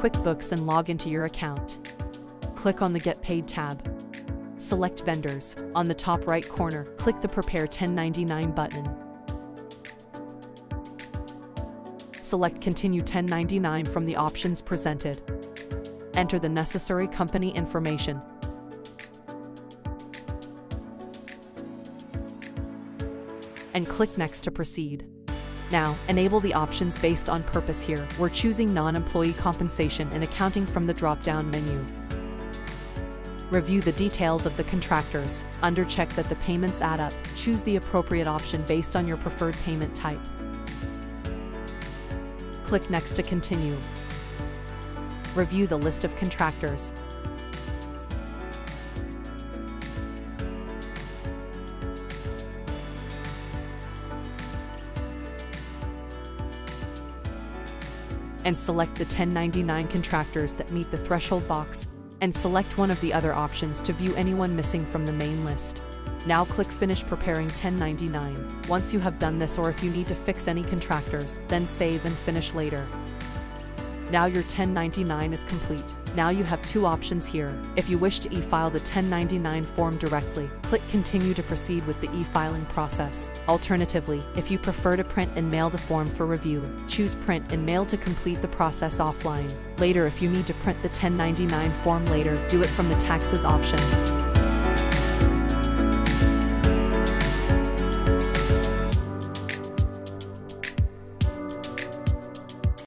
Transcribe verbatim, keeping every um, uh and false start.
QuickBooks and log into your account. Click on the Get Paid tab. Select Vendors. On the top right corner, click the Prepare ten ninety-nine button. Select Continue ten ninety-nine from the options presented. Enter the necessary company information. And click Next to proceed. Now, enable the options based on purpose here. We're choosing non-employee compensation and accounting from the drop-down menu. Review the details of the contractors. Undercheck that the payments add up. Choose the appropriate option based on your preferred payment type. Click Next to continue. Review the list of contractors. And select the ten ninety-nine contractors that meet the threshold box, and select one of the other options to view anyone missing from the main list. Now click Finish Preparing ten ninety-nine. Once you have done this, or if you need to fix any contractors, then save and finish later. Now your ten ninety-nine is complete. Now you have two options here. If you wish to e-file the ten ninety-nine form directly, click Continue to proceed with the e-filing process. Alternatively, if you prefer to print and mail the form for review, choose Print and Mail to complete the process offline. Later, if you need to print the ten ninety-nine form later, do it from the Taxes option.